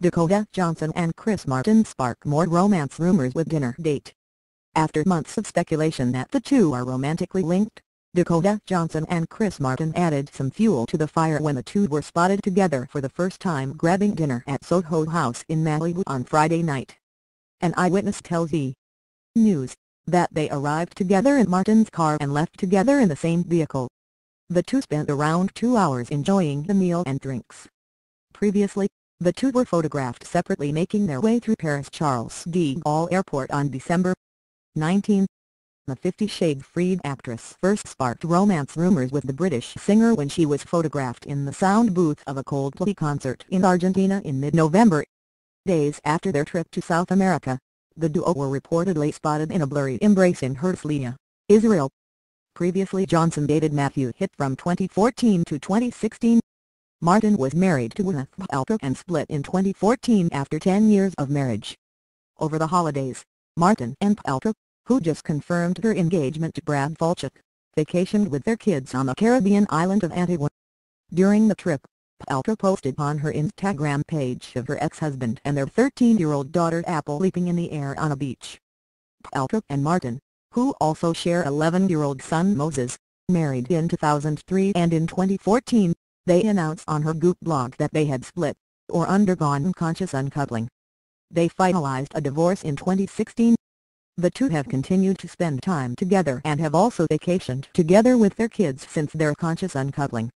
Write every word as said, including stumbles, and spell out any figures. Dakota Johnson and Chris Martin spark more romance rumors with dinner date. After months of speculation that the two are romantically linked, Dakota Johnson and Chris Martin added some fuel to the fire when the two were spotted together for the first time grabbing dinner at Soho House in Malibu on Friday night. An eyewitness tells E! News that they arrived together in Martin's car and left together in the same vehicle. The two spent around two hours enjoying the meal and drinks. Previously, the two were photographed separately making their way through Paris Charles de Gaulle Airport on December nineteenth. The Fifty Shades Freed actress first sparked romance rumors with the British singer when she was photographed in the sound booth of a Coldplay concert in Argentina in mid-November. Days after their trip to South America, the duo were reportedly spotted in a blurry embrace in Herzliya, Israel. Previously, Johnson dated Matthew Hitt from twenty fourteen to twenty sixteen. Martin was married to Gwyneth Paltrow and split in twenty fourteen after ten years of marriage. Over the holidays, Martin and Paltrow, who just confirmed her engagement to Brad Falchuk, vacationed with their kids on the Caribbean island of Antigua. During the trip, Paltrow posted on her Instagram page of her ex-husband and their thirteen-year-old daughter Apple leaping in the air on a beach. Paltrow and Martin, who also share eleven-year-old son Moses, married in two thousand three, and in twenty fourteen, they announced on her Goop blog that they had split, or undergone conscious uncoupling. They finalized a divorce in twenty sixteen. The two have continued to spend time together and have also vacationed together with their kids since their conscious uncoupling.